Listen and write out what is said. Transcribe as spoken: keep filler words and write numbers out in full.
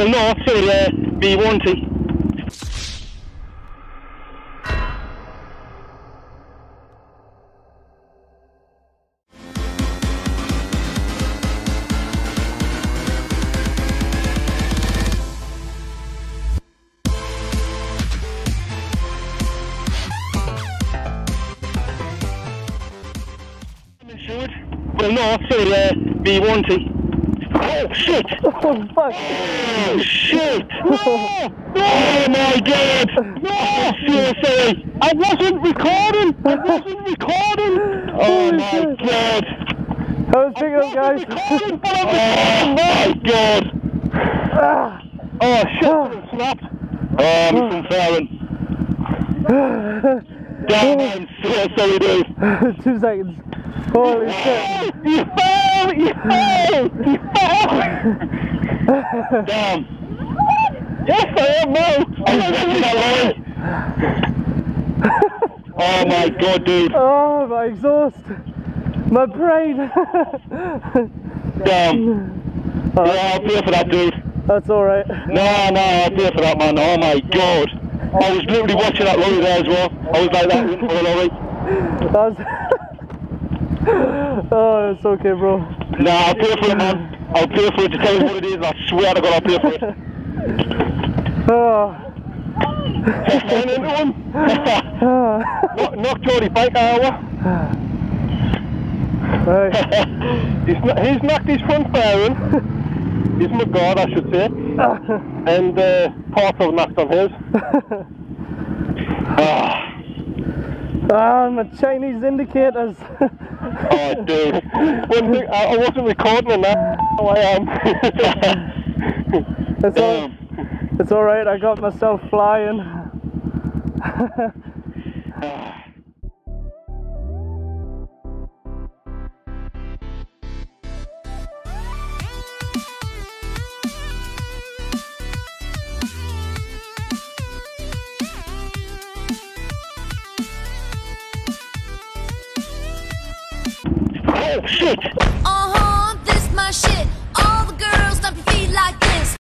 to the north to uh, B one T. Well, north to the uh, B one T. Oh shit! Oh fuck! Oh shit! Oh, oh my god! No, seriously! I wasn't recording! I wasn't recording! Oh my god! How's it going, guys? Oh my god! Oh shit! Snap! Oh, I'm from Farron. Damn, I'm so sorry, dude. Two seconds. Holy you shit! You fell! You fell! You fell! Damn! Yes, I am now! I'm in my line! Oh my god, dude! Oh, my exhaust! My brain! Damn! Oh. Yeah, I'll pay for that, dude! That's alright. No, no, I'll pay for that, man! Oh my god! I was literally watching that lorry there as well. I was like that for the lorry. That was... Oh, it's okay, bro. Nah, I'll pay for it, man. I'll pay for it to tell you what it is. I swear to God, I'll pay for it. Oh. Knock, knock Jordy bike hour. Right. he's, he's knocked his front fairing. He's my god, I should say. And uh, parts of knocked on his. Ah. Ah, my Chinese indicators. Oh, dude. One thing, I, I wasn't recording and now I am. It's, all, it's all right. I got myself flying. Oh shit! Uh-huh, this my shit. All the girls dump your feet like this.